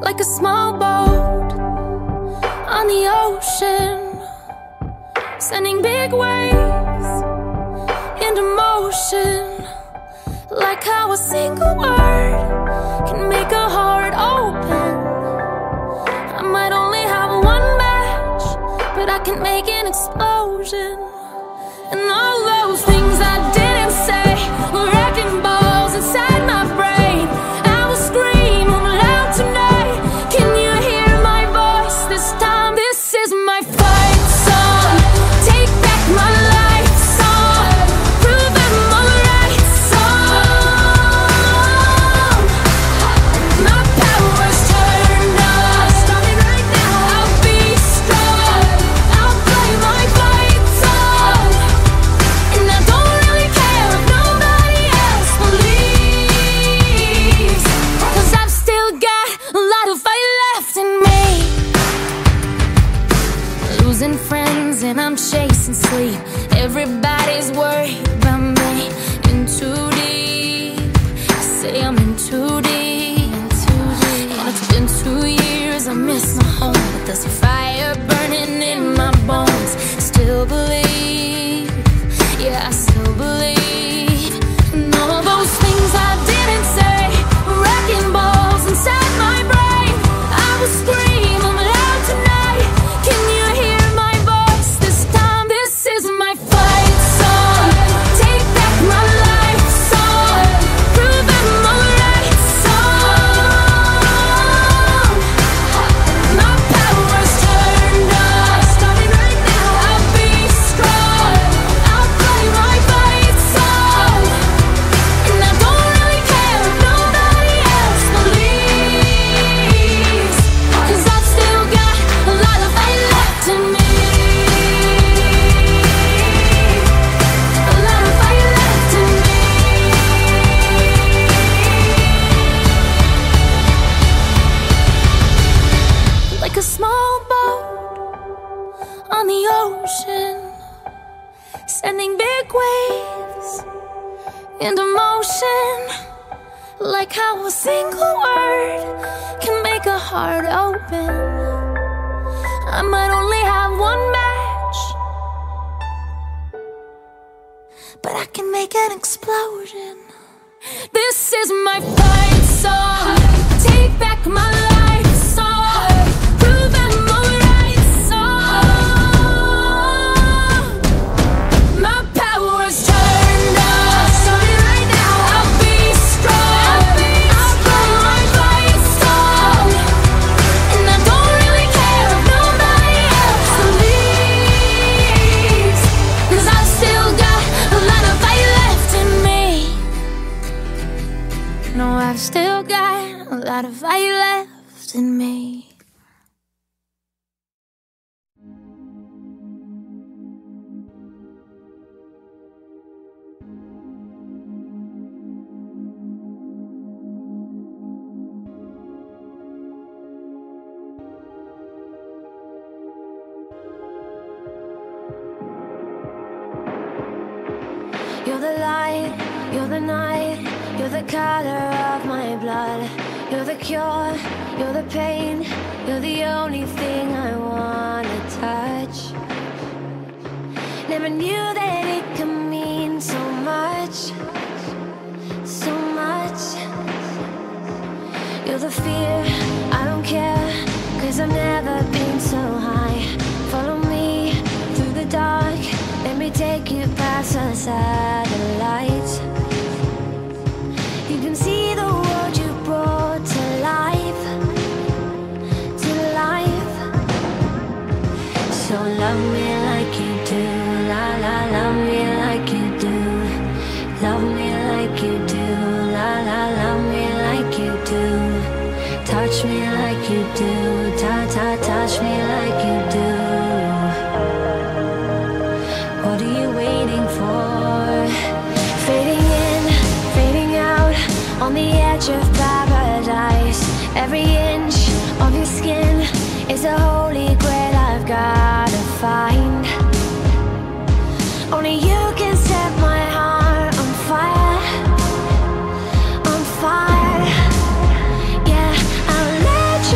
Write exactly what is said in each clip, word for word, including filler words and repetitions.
like a small boat on the ocean, sending big waves into motion, like how a single word can make a heart open. I might only have one match, but I can make an explosion. And all those things I didn't say were wrecking balls inside my brain. I will scream them loud tonight. Can you hear my voice this time? This is my fight song. Take back my life song. Prove I'm alright song. My power's turned on. Starting right now. I'll be strong. I'll play my fight song. And I don't really care if nobody else believes, 'cause I've still got a lot of fight left in me. Losing friends and I'm chasing sleep. Everybody's worried about me. In too deep. I say I'm in too deep. And it's been two years. I miss my home, but there's a fire burning in my bones. Still believe. Yeah, I still believe. And all those things I didn't say were wrecking balls inside my brain. I will scream them loud tonight. Can you hear my voice this time? This is my fight song. Take back my life song. Prove I'm alright song. My power's turned on. Starting right now. I'll be strong. I'll play my fight song. And I don't really care if nobody else believes, 'cause I've still got a lot of fight left in me. A lot of fight left in me. Like a small boat on the ocean, sending big waves into motion, like how a single word can make a heart open. I might only have one match, but I can make an explosion. This is my fight song. Take back my life song. Prove I'm alright song. My power's turned on. Starting right now. I'll be strong. I'll play my fight song. And I don't really care if nobody else believes, 'cause I've still got a lot of fight left in me. No, I've still got a lot of fight left in me. You're the light, you're the night, you're the color of my blood. You're the cure, you're the pain, you're the only thing I wanna touch. Never knew that it could mean so much, so much. You're the fear, I don't care, 'cause I've never been so high. Follow me through the dark, let me take you past the satellites. You can see the world you brought to life, to life. So love me like you do, la la. Love me like you do, love me like you do, la la. Love me like you do, touch me like you do, ta ta. Touch me like you do. What are you waiting for? Fading in, fading out, on the edge of paradise. Every inch of your skin is a holy grail I've gotta find. Only you can set my heart on fire, on fire. Yeah, I'll let you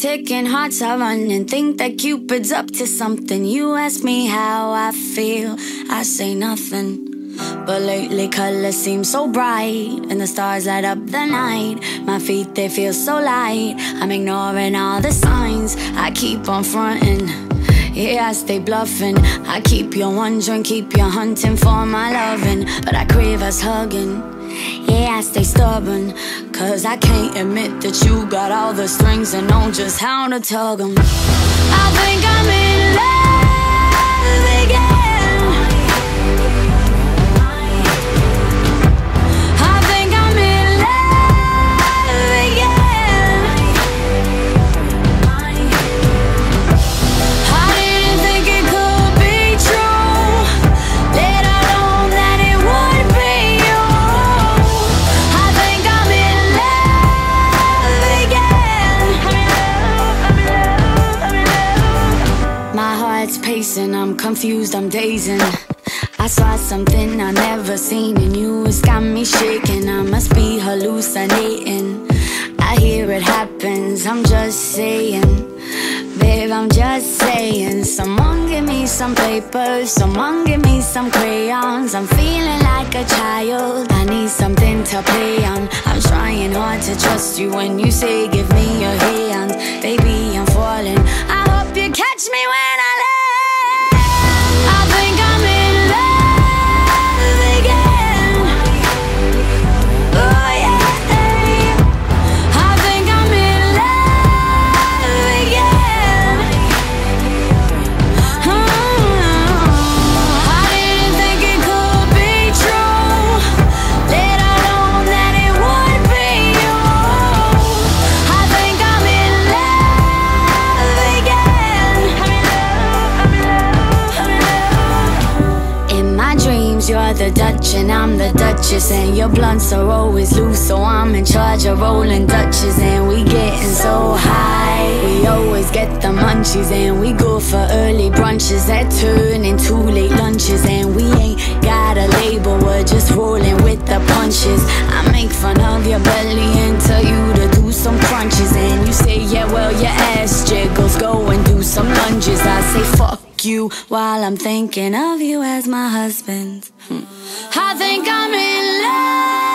Ticking hearts are running, think that Cupid's up to something. You ask me how I feel, I say nothing. But lately colors seem so bright, and the stars light up the night. My feet, they feel so light, I'm ignoring all the signs. I keep on fronting, yeah, I stay bluffing. I keep you wondering, keep you hunting for my loving. But I crave us hugging, yeah, I stay stubborn. Cause I can't admit that you got all the strings and know just how to tug 'em. I think I'm in love again. I think I'm in love again. I didn't think it could be true. Later on that it would be you. I think I'm in love confused, I'm dazing. I saw something I never seen in you. It's got me shaking, I must be hallucinating. I hear it happens, I'm just saying. Babe, I'm just saying. Someone give me some paper, someone give me some crayons. I'm feeling like a child, I need something to play on. I'm trying hard to trust you when you say give me your hand. Baby, I'm falling, I hope you catch me when I land. You're the Dutch and I'm the Duchess, and your blunts are always loose, so I'm in charge of rolling Dutches. And we getting so high, we always get the munchies, and we go for early brunches that turn into late lunches. And we ain't got a label, we're just rolling with the punches. I make fun of your belly and tell you to do some crunches, and you say, yeah, well, your ass jiggles, go and do some lunges. I say, fuck you, while I'm thinking of you as my husband. Hmm. I think I'm in love.